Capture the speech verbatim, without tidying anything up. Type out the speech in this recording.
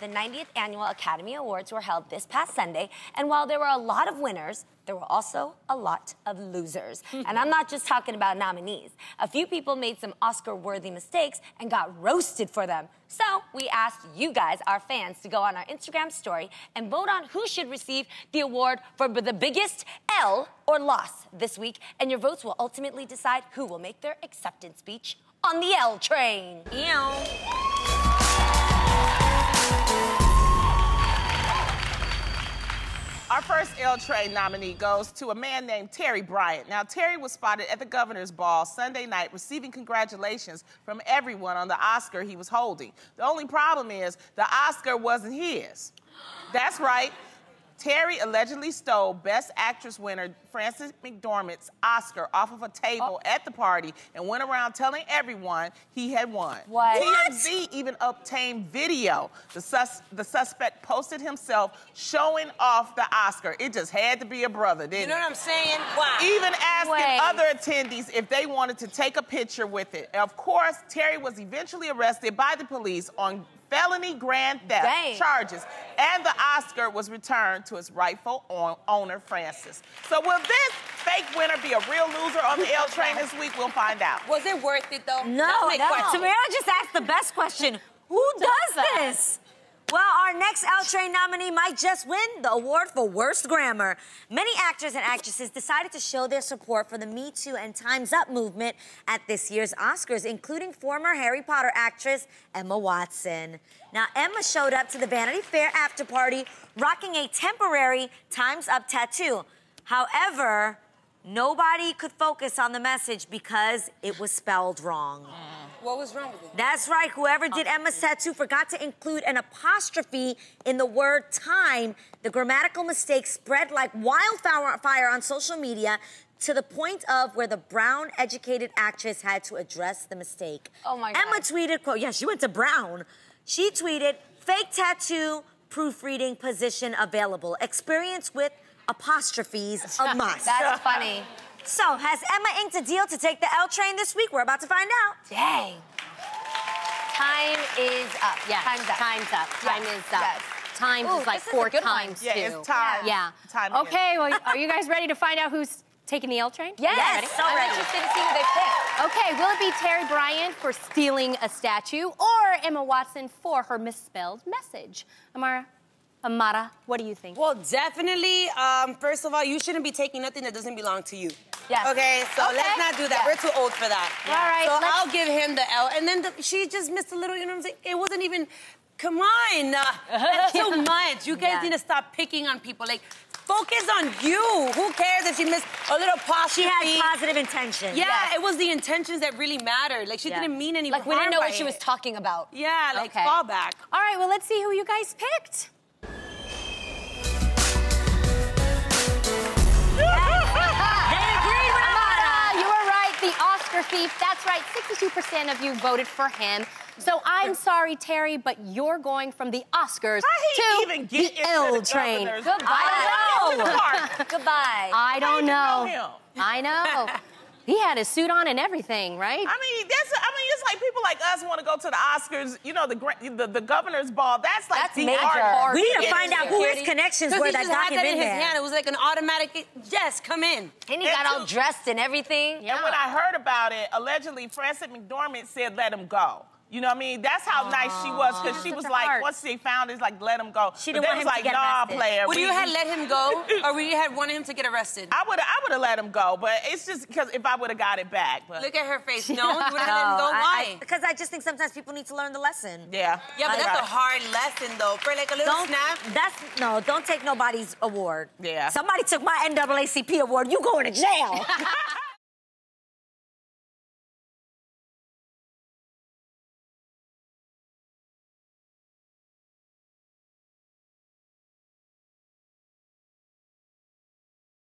The ninetieth Annual Academy Awards were held this past Sunday, and while there were a lot of winners, there were also a lot of losers. And I'm not just talking about nominees. A few people made some Oscar-worthy mistakes and got roasted for them. So we asked you guys, our fans, to go on our Instagram story and vote on who should receive the award for the biggest L or loss this week. And your votes will ultimately decide who will make their acceptance speech on the L train. Ew. Our first L Train nominee goes to a man named Terry Bryant. Now, Terry was spotted at the Governor's Ball Sunday night receiving congratulations from everyone on the Oscar he was holding. The only problem is the Oscar wasn't his. That's right. Terry allegedly stole Best Actress winner Frances McDormand's Oscar off of a table oh. at the party and went around telling everyone he had won. What? T M Z even obtained video. The, sus the suspect posted himself showing off the Oscar. It just had to be a brother, didn't it? You know it? What I'm saying? Wow. Even asking Wait. other attendees if they wanted to take a picture with it. Of course, Terry was eventually arrested by the police on felony grand theft Dang. charges, and the Oscar was returned to its rightful owner, Frances. So will this fake winner be a real loser on the L Train this week? We'll find out. Was it worth it, though? No, no. Tamara just asked the best question. Who does this? Well, our next L Train nominee might just win the award for worst grammar. Many actors and actresses decided to show their support for the Me Too and Time's Up movement at this year's Oscars, including former Harry Potter actress Emma Watson. Now, Emma showed up to the Vanity Fair after party rocking a temporary Time's Up tattoo. However, nobody could focus on the message because it was spelled wrong. What was wrong with it? That's right. Whoever did Emma's tattoo forgot to include an apostrophe in the word time. The grammatical mistake spread like wildfire on social media, to the point of where the Brown-educated actress had to address the mistake. Oh, my God. Emma tweeted, quote, yeah, she went to Brown. She tweeted, fake tattoo, proofreading position available. Experience with apostrophes a must. That's funny. So, has Emma inked a deal to take the L Train this week? We're about to find out. Dang. Time is up. Yeah. Time's up. Time's up. Time yes. is up. Yes. Time Ooh, is like four is times, yeah, too. It's time. Yeah. Time okay, well, are you guys ready to find out who's taking the L Train? Yes. yes. So I'm ready. interested to see who they pick. Okay, will it be Terry Bryant for stealing a statue or Emma Watson for her misspelled message? Amara? Amara, what do you think? Well, definitely, um, first of all, you shouldn't be taking nothing that doesn't belong to you. Yes. Okay, so okay. let's not do that. Yes. We're too old for that. Yeah. All right. So let's... I'll give him the L. And then the, she just missed a little, you know what I'm saying? It wasn't even, come on. That's too much. You guys yeah. need to stop picking on people. Like, focus on you. Who cares if she missed a little apostrophe? She had positive intentions. Yeah, yes. it was the intentions that really mattered. Like, she yeah. didn't mean any harm. Like, we didn't know what it. she was talking about. Yeah, like, okay. fall back. All right, well, let's see who you guys picked. Thief. That's right, sixty-two percent of you voted for him. So I'm sorry, Terry, but you're going from the Oscars to even get the L Train. Goodbye. I know. Goodbye. I don't know. know I know. He had his suit on and everything, right? I mean, that's. I mean, it's like people like us want to go to the Oscars. You know, the the, the Governor's Ball. That's like that's the major. Art. We need to find out who his connections were. That got him in his hand. It was like an automatic. Yes, come in. And he got all dressed and everything. Yeah. And when I heard about it, allegedly, Frances McDormand said, "Let him go." You know what I mean? That's how Aww. nice she was, because she was like, heart. once they found it, like, let him go. She didn't want him like, to get nah, arrested. Player, would we, you have let him go, or would you have wanted him to get arrested? I would have I would have let him go, but it's just because if I would have got it back. But. Look at her face. No, you would have no, let him go? Why? Because I, I just think sometimes people need to learn the lesson. Yeah. Yeah, but that's right. a hard lesson, though. For, like, a little don't, snap. That's, no, don't take nobody's award. Yeah. Somebody took my N double A C P award. You going to jail.